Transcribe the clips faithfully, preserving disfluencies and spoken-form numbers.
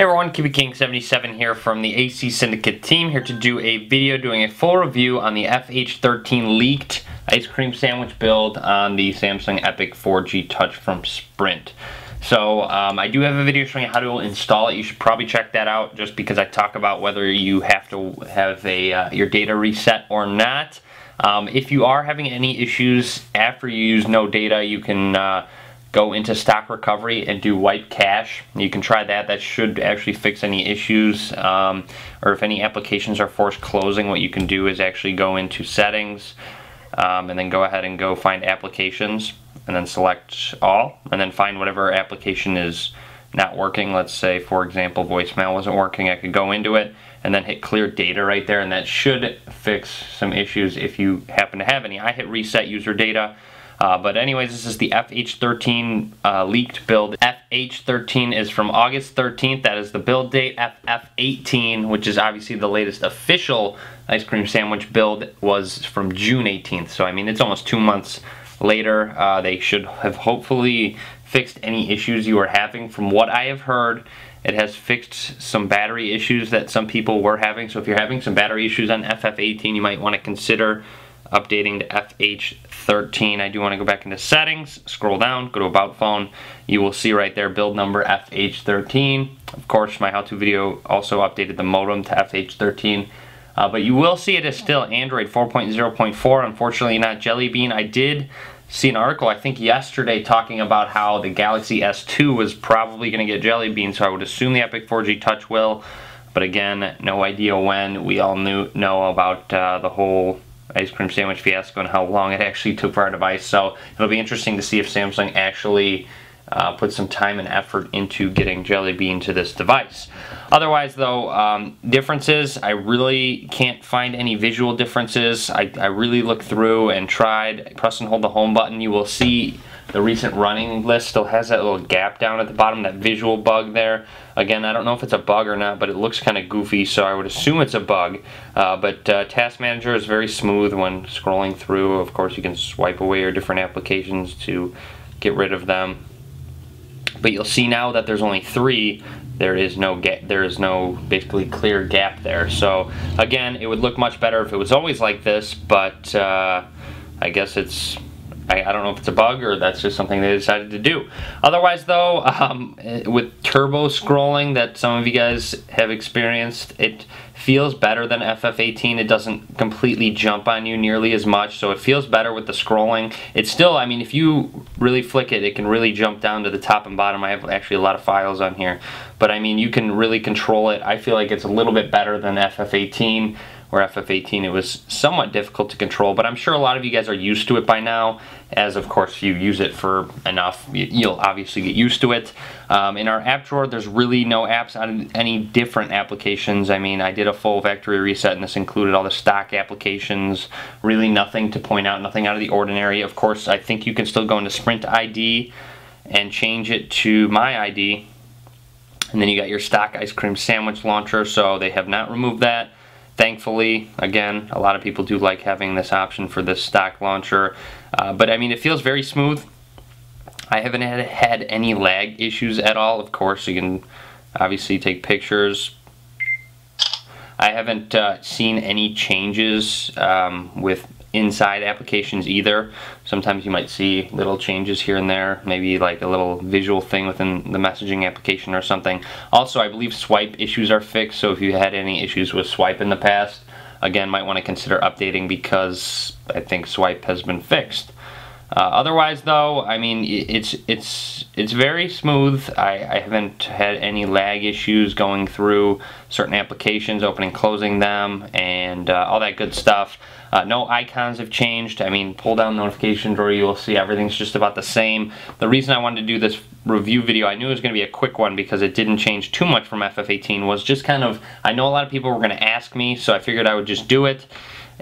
Hey everyone, Kiwi King seventy-seven here from the A C Syndicate team, here to do a video doing a full review on the F H thirteen leaked ice cream sandwich build on the Samsung Epic four G Touch from Sprint. So um, I do have a video showing you how to install it. You should probably check that out just because I talk about whether you have to have a uh, your data reset or not. Um, if you are having any issues after you use no data, you can uh, go into stock recovery and do wipe cache. You can try that. That should actually fix any issues. Um, or if any applications are forced closing, what you can do is actually go into settings um, and then go ahead and go find applications and then select all and then find whatever application is not working. Let's say, for example, voicemail wasn't working. I could go into it and then hit clear data right there, and that should fix some issues if you happen to have any. I hit reset user data. Uh, but anyways, this is the F H thirteen uh, leaked build. F H thirteen is from August thirteenth, that is the build date. F F eighteen, which is obviously the latest official ice cream sandwich build, was from June eighteenth. So I mean, it's almost two months later. Uh, they should have hopefully fixed any issues you were having. From what I have heard, it has fixed some battery issues that some people were having. So if you're having some battery issues on F F eighteen, you might want to consider updating to F H thirteen. I do want to go back into settings, scroll down, go to about phone. You will see right there build number F H thirteen. Of course, my how-to video also updated the modem to F H thirteen. Uh, but you will see it is still Android four point oh point four, unfortunately not Jelly Bean. I did see an article, I think yesterday, talking about how the Galaxy S two was probably going to get Jelly Bean, so I would assume the Epic four G Touch will. But again, no idea when. We all knew know about uh, the whole ice cream sandwich fiasco and how long it actually took for our device, so it'll be interesting to see if Samsung actually uh, put some time and effort into getting Jelly Bean to this device. Otherwise though, um, differences, I really can't find any visual differences. I, I really looked through and tried. Press and hold the home button. You will see the recent running list still has that little gap down at the bottom, that visual bug there. Again, I don't know if it's a bug or not, but it looks kind of goofy, so I would assume it's a bug. Uh, but uh, Task Manager is very smooth when scrolling through. Of course, you can swipe away your different applications to get rid of them. But you'll see now that there's only three. There is no gap, there is no basically clear gap there. So again, it would look much better if it was always like this, but uh, I guess it's, I don't know if it's a bug or that's just something they decided to do. Otherwise though, um, with turbo scrolling that some of you guys have experienced, it feels better than F F eighteen. It doesn't completely jump on you nearly as much, so it feels better with the scrolling. It's still, I mean, if you really flick it, it can really jump down to the top and bottom. I have actually a lot of files on here, but I mean, you can really control it. I feel like it's a little bit better than F F eighteen. Where F F eighteen, it was somewhat difficult to control, but I'm sure a lot of you guys are used to it by now, as of course if you use it for enough, you'll obviously get used to it. Um, in our app drawer, there's really no apps on any different applications. I mean, I did a full factory reset, and this included all the stock applications. Really nothing to point out, nothing out of the ordinary. Of course, I think you can still go into Sprint I D and change it to My I D, and then you got your stock ice cream sandwich launcher, so they have not removed that. Thankfully, again, a lot of people do like having this option for this stock launcher. Uh, but I mean, it feels very smooth. I haven't had, had any lag issues at all. Of course, you can obviously take pictures. I haven't uh, seen any changes um, with inside applications either. Sometimes you might see little changes here and there, maybe like a little visual thing within the messaging application or something. Also, I believe swipe issues are fixed, so if you had any issues with swipe in the past, again, might want to consider updating because I think swipe has been fixed. Uh, otherwise though, I mean, it's it's it's very smooth. I, I haven't had any lag issues going through certain applications, opening, closing them, and uh, all that good stuff. Uh, no icons have changed. I mean, pull down notifications or you'll see everything's just about the same. The reason I wanted to do this review video, I knew it was going to be a quick one because it didn't change too much from F F eighteen, was just kind of, I know a lot of people were going to ask me, so I figured I would just do it.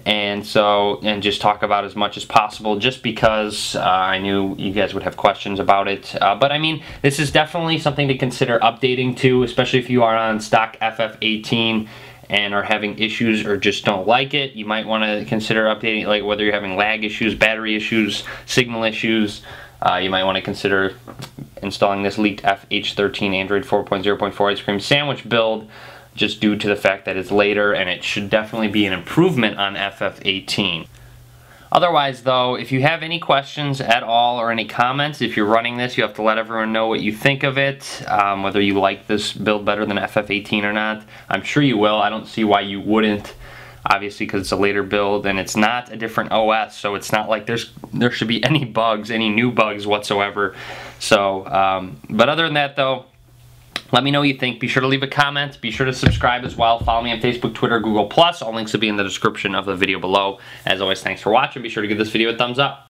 And so, and just talk about as much as possible, just because uh, I knew you guys would have questions about it. Uh, but I mean, this is definitely something to consider updating to, especially if you are on stock F F eighteen and are having issues or just don't like it. You might want to consider updating, like whether you're having lag issues, battery issues, signal issues. Uh, you might want to consider installing this leaked F H thirteen Android four point oh point four Ice Cream Sandwich build, just due to the fact that it's later, and it should definitely be an improvement on F F eighteen. Otherwise though, if you have any questions at all or any comments, if you're running this, you have to let everyone know what you think of it, um, whether you like this build better than F F eighteen or not. I'm sure you will. I don't see why you wouldn't, obviously, because it's a later build and it's not a different O S, so it's not like there's there should be any bugs, any new bugs whatsoever. So, um, but other than that though, let me know what you think. Be sure to leave a comment. Be sure to subscribe as well. Follow me on Facebook, Twitter, Google Plus. All links will be in the description of the video below. As always, thanks for watching. Be sure to give this video a thumbs up.